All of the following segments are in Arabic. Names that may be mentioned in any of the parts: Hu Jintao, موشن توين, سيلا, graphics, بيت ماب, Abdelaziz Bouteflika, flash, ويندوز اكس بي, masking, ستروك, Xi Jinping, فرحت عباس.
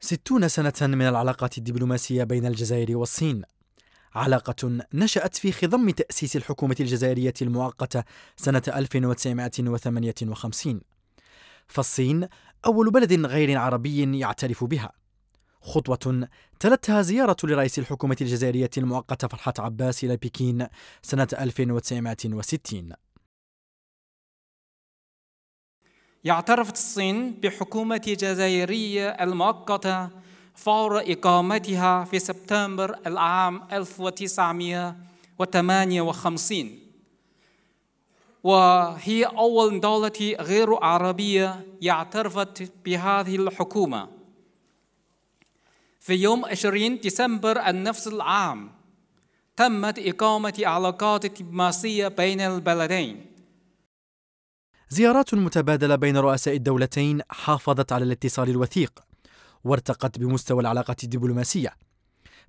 60 سنة من العلاقات الدبلوماسية بين الجزائر والصين، علاقة نشأت في خضم تأسيس الحكومة الجزائرية المؤقتة سنة 1958، فالصين أول بلد غير عربي يعترف بها، خطوة تلتها زيارة لرئيس الحكومة الجزائرية المؤقتة فرحت عباس إلى بكين سنة 1960. اعترفت الصين بحكومة جزائرية المؤقتة فور إقامتها في سبتمبر العام 1958، وهي أول دولة غير عربية اعترفت بهذه الحكومة. في يوم 20 ديسمبر نفس العام تمت إقامة علاقات دبلوماسية بين البلدين. زيارات متبادلة بين رؤساء الدولتين حافظت على الاتصال الوثيق وارتقت بمستوى العلاقة الدبلوماسية،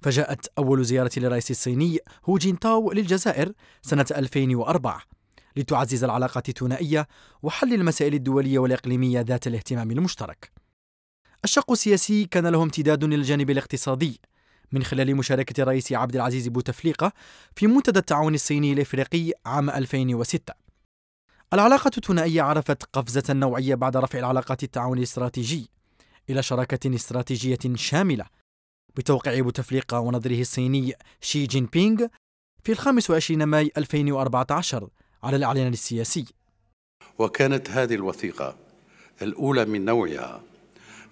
فجاءت أول زيارة للرئيس الصيني هو جينتاو للجزائر سنة 2004 لتعزز العلاقة الثنائية وحل المسائل الدولية والإقليمية ذات الاهتمام المشترك. الشق السياسي كان له امتداد للجانب الاقتصادي من خلال مشاركة الرئيس عبدالعزيز بوتفليقة في منتدى التعاون الصيني الإفريقي عام 2006. العلاقة الثنائية عرفت قفزة نوعية بعد رفع العلاقات التعاون الاستراتيجي إلى شراكة استراتيجية شاملة بتوقيع بوتفليقة ونظيره الصيني شي جين بينغ في 25 ماي 2014 على الإعلان السياسي. وكانت هذه الوثيقة الأولى من نوعها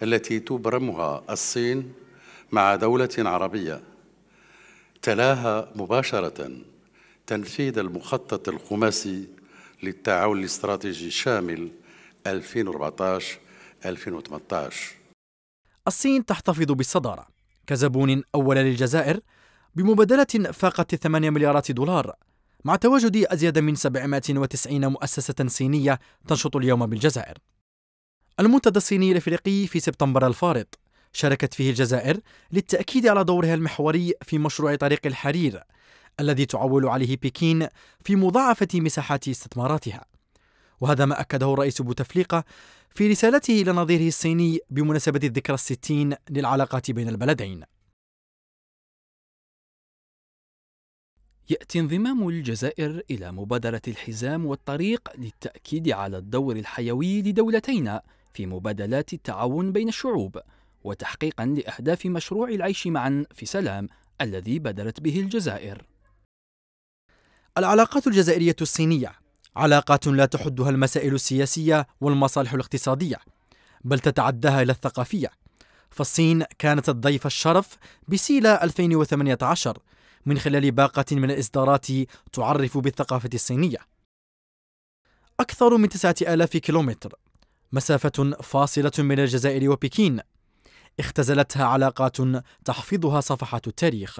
التي تبرمها الصين مع دولة عربية، تلاها مباشرة تنفيذ المخطط الخماسي للتعاون الاستراتيجي الشامل 2014-2018. الصين تحتفظ بالصدارة كزبون أول للجزائر بمبادلة فاقت 8 مليارات دولار مع تواجد أزيد من 790 مؤسسة صينية تنشط اليوم بالجزائر. المنتدى الصيني الإفريقي في سبتمبر الفارط شاركت فيه الجزائر للتأكيد على دورها المحوري في مشروع طريق الحرير الذي تعول عليه بكين في مضاعفة مساحات استثماراتها، وهذا ما أكده الرئيس بوتفليقة في رسالته لنظيره الصيني بمناسبة الذكرى 60 للعلاقات بين البلدين. يأتي انضمام الجزائر إلى مبادرة الحزام والطريق للتأكيد على الدور الحيوي لدولتينا في مبادلات التعاون بين الشعوب وتحقيقا لأهداف مشروع العيش معا في سلام الذي بادرت به الجزائر. العلاقات الجزائرية الصينية علاقات لا تحدها المسائل السياسية والمصالح الاقتصادية بل تتعداها إلى الثقافية، فالصين كانت الضيف الشرف بسيلا 2018 من خلال باقة من الإصدارات تعرف بالثقافة الصينية. أكثر من 9000 كيلومتر مسافة فاصلة من الجزائر وبكين اختزلتها علاقات تحفظها صفحات التاريخ.